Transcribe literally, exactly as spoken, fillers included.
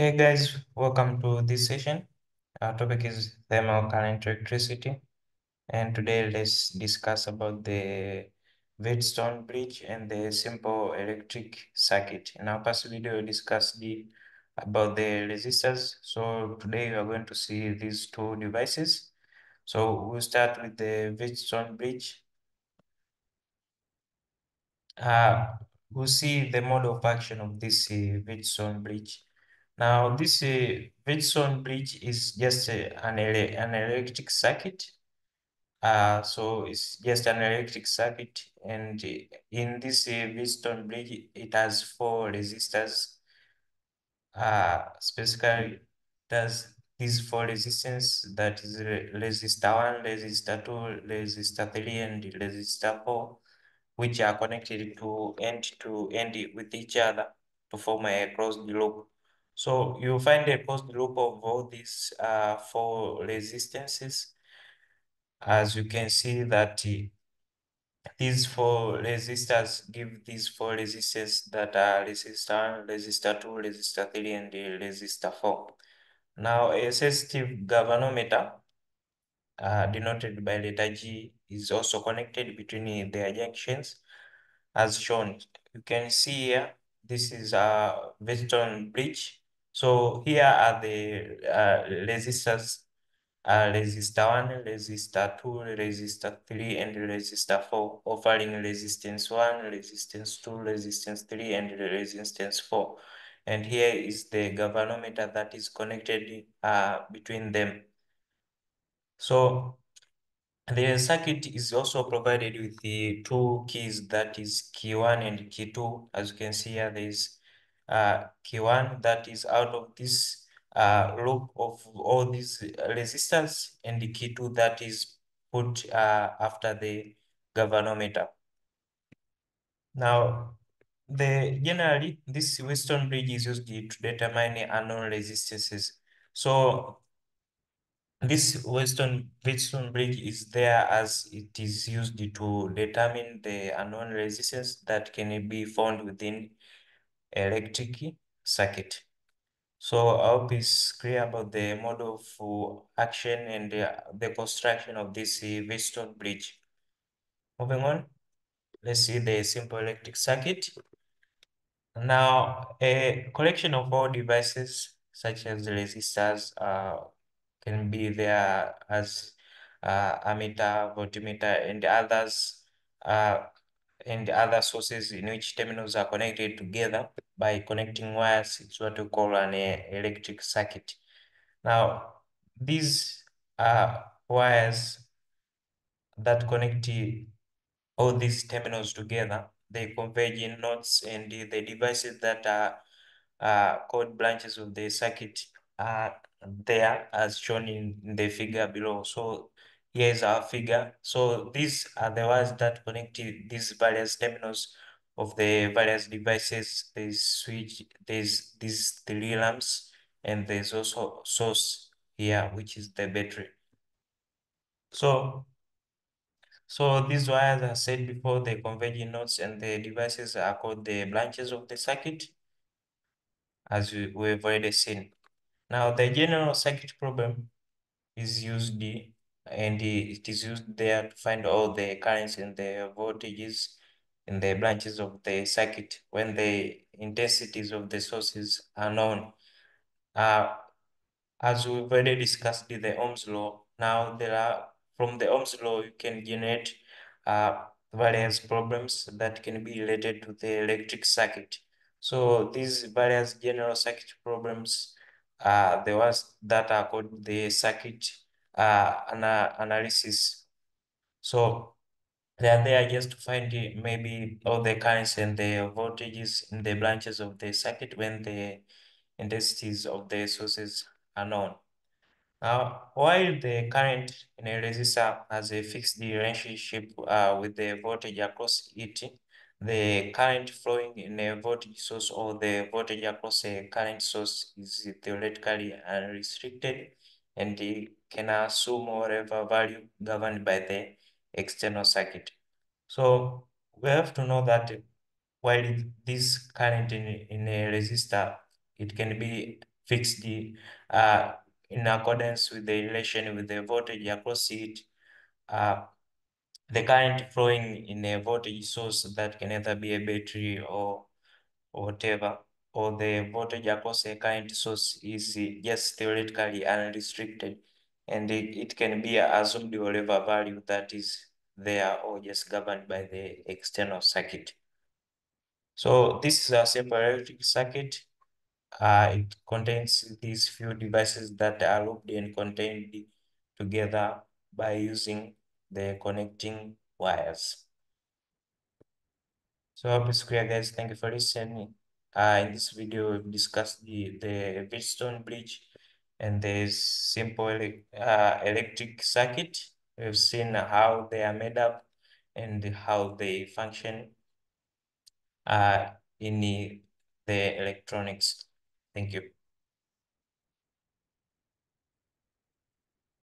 Hey guys, welcome to this session. Our topic is thermocurrent electricity, and today let's discuss about the Wheatstone bridge and the simple electric circuit. In our past video, we discussed the, about the resistors. So today we are going to see these two devices. So we'll start with the Wheatstone bridge. Uh, we'll see the mode of action of this uh, Wheatstone bridge. Now, this uh, Wheatstone bridge is just uh, an, ele an electric circuit. Uh, so it's just an electric circuit. And in this uh, Wheatstone bridge, it has four resistors. Uh, specifically, does these four resistors, that is re resistor one, resistor two, resistor three, and resistor four, which are connected to end to end with each other to form a closed loop. So you find a closed loop of all these uh, four resistances. As you can see that uh, these four resistors give these four resistances that are resistor one, resistor two, resistor three, and resistor four. Now a sensitive galvanometer, uh, denoted by letter G, is also connected between their junctions as shown. You can see here, this is a Wheatstone bridge. So here are the uh, resistors, uh, resistor one, resistor two, resistor three, and resistor four, offering resistance one, resistance two, resistance three, and resistance four. And here is the galvanometer that is connected uh, between them. So the circuit is also provided with the two keys, that is key one and key two. As you can see here, there is Uh, K one that is out of this uh, loop of all these resistors, and the K two that is put uh, after the galvanometer. Now, the generally this Wheatstone bridge is used to determine unknown resistances. So this Wheatstone Wheatstone bridge is there as it is used to determine the unknown resistance that can be found within electric circuit. So I hope it's clear about the mode of uh, action and uh, the construction of this uh, Wheatstone bridge. Moving on, let's see the simple electric circuit. Now, a collection of all devices such as resistors uh, can be there as uh, ammeter, voltmeter, and others uh, and other sources in which terminals are connected together by connecting wires. It's what we call an electric circuit. Now, these are wires that connect all these terminals together. They converge in nodes, and the devices that are uh, called branches of the circuit are there as shown in the figure below. So here is our figure. So these are the wires that connect these various terminals of the various devices. There's switch, there's these three lamps, and there's also source here, which is the battery. So, so these wires, as I said before, they converge in nodes, and the devices are called the branches of the circuit, as we, we've already seen. Now, the general circuit problem is used the and it is used there to find all the currents and the voltages in the branches of the circuit when the intensities of the sources are known. Uh, as we've already discussed the Ohm's law, now there are, from the Ohm's law, you can generate uh, various problems that can be related to the electric circuit. So these various general circuit problems are uh, the ones that are called the circuit Uh, ana analysis. So they are there just to find maybe all the currents and the voltages in the branches of the circuit when the intensities of the sources are known. Now, while the current in a resistor has a fixed relationship uh, with the voltage across it, the current flowing in a voltage source or the voltage across a current source is theoretically unrestricted, and it can assume whatever value governed by the external circuit. So we have to know that while this current in, in a resistor, it can be fixed uh, in accordance with the relation with the voltage across it, uh, the current flowing in a voltage source that can either be a battery or, or whatever, or the voltage across a current source is just theoretically unrestricted, and it, it can be assumed whatever value that is there or just governed by the external circuit. So this is a simple electric circuit. Uh, it contains these few devices that are looped and contained together by using the connecting wires. So I hope it's clear, guys. Thank you for listening. Uh, in this video, we've discussed the, the Wheatstone bridge and the simple uh, electric circuit. We've seen how they are made up and how they function uh, in the, the electronics. Thank you.